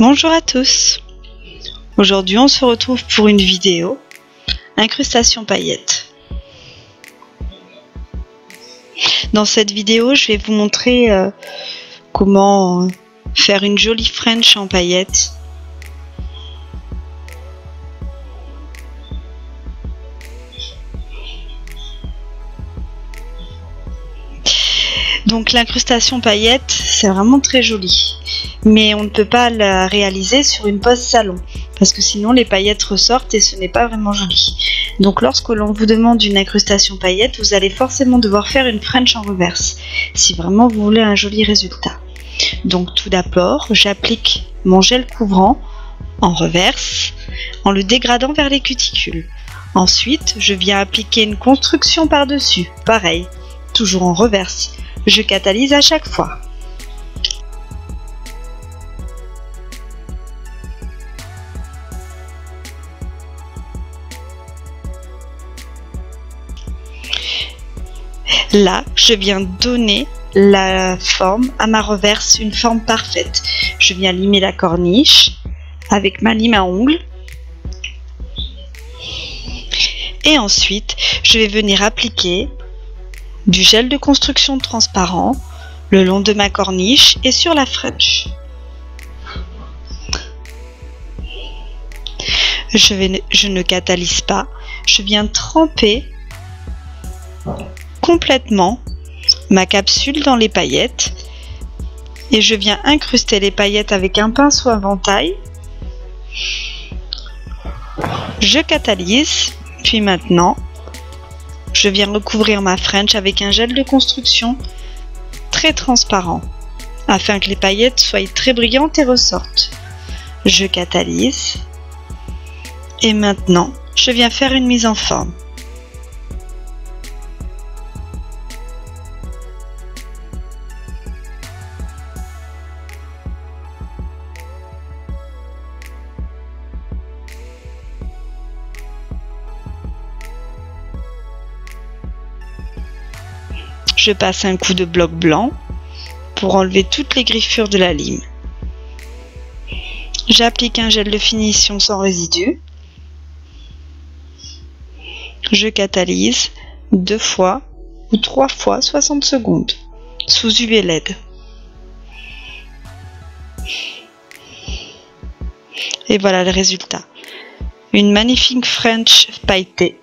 Bonjour à tous. Aujourd'hui on se retrouve pour une vidéo incrustation paillettes. Dans cette vidéo je vais vous montrer comment faire une jolie French en paillettes. Donc l'incrustation paillette, c'est vraiment très joli, mais on ne peut pas la réaliser sur une pose salon, parce que sinon les paillettes ressortent et ce n'est pas vraiment joli. Donc lorsque l'on vous demande une incrustation paillette, vous allez forcément devoir faire une French en reverse, si vraiment vous voulez un joli résultat. Donc tout d'abord, j'applique mon gel couvrant en reverse, en le dégradant vers les cuticules. Ensuite, je viens appliquer une construction par-dessus, pareil, toujours en reverse. Je catalyse à chaque fois. Là, je viens donner la forme à ma reverse, une forme parfaite. Je viens limer la corniche avec ma lime à ongles. Et ensuite, je vais venir appliquer du gel de construction transparent le long de ma corniche et sur la French. Je ne catalyse pas, je viens tremper complètement ma capsule dans les paillettes et je viens incruster les paillettes avec un pinceau à ventaille. Je catalyse, puis maintenant je viens recouvrir ma French avec un gel de construction très transparent afin que les paillettes soient très brillantes et ressortent. Je catalyse et maintenant je viens faire une mise en forme. Je passe un coup de bloc blanc pour enlever toutes les griffures de la lime. J'applique un gel de finition sans résidu. Je catalyse 2 fois ou 3 fois 60 secondes sous UV LED. Et voilà le résultat. Une magnifique French pailletée.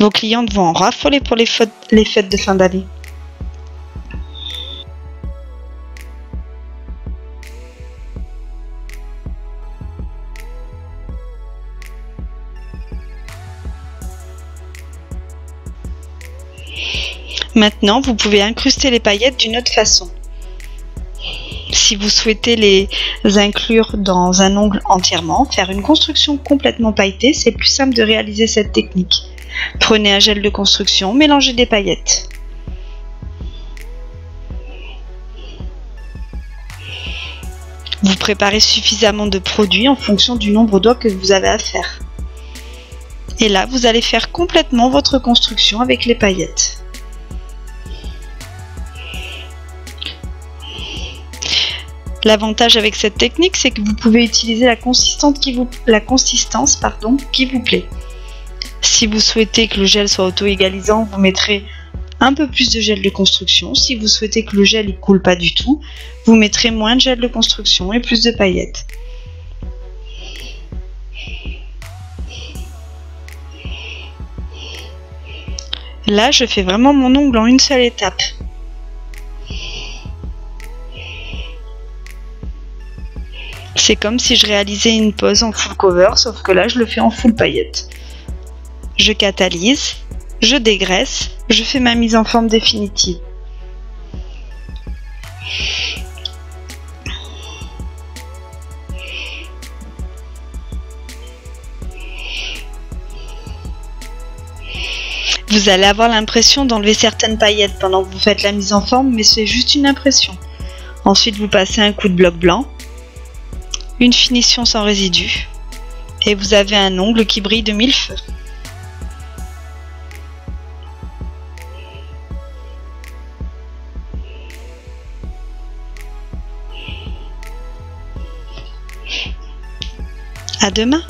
Vos clientes vont en raffoler pour les fêtes de fin d'année. Maintenant, vous pouvez incruster les paillettes d'une autre façon. Si vous souhaitez les inclure dans un ongle entièrement, faire une construction complètement pailletée, c'est plus simple de réaliser cette technique. Prenez un gel de construction, mélangez des paillettes. Vous préparez suffisamment de produits en fonction du nombre d'oies que vous avez à faire. Et là, vous allez faire complètement votre construction avec les paillettes. L'avantage avec cette technique, c'est que vous pouvez utiliser la consistance qui vous plaît. Si vous souhaitez que le gel soit auto-égalisant, vous mettrez un peu plus de gel de construction. Si vous souhaitez que le gel ne coule pas du tout, vous mettrez moins de gel de construction et plus de paillettes. Là, je fais vraiment mon ongle en une seule étape. C'est comme si je réalisais une pose en full cover, sauf que là, je le fais en full paillettes. Je catalyse, je dégraisse, je fais ma mise en forme définitive. Vous allez avoir l'impression d'enlever certaines paillettes pendant que vous faites la mise en forme, mais c'est juste une impression. Ensuite, vous passez un coup de bloc blanc, une finition sans résidu, et vous avez un ongle qui brille de 1000 feux. À demain!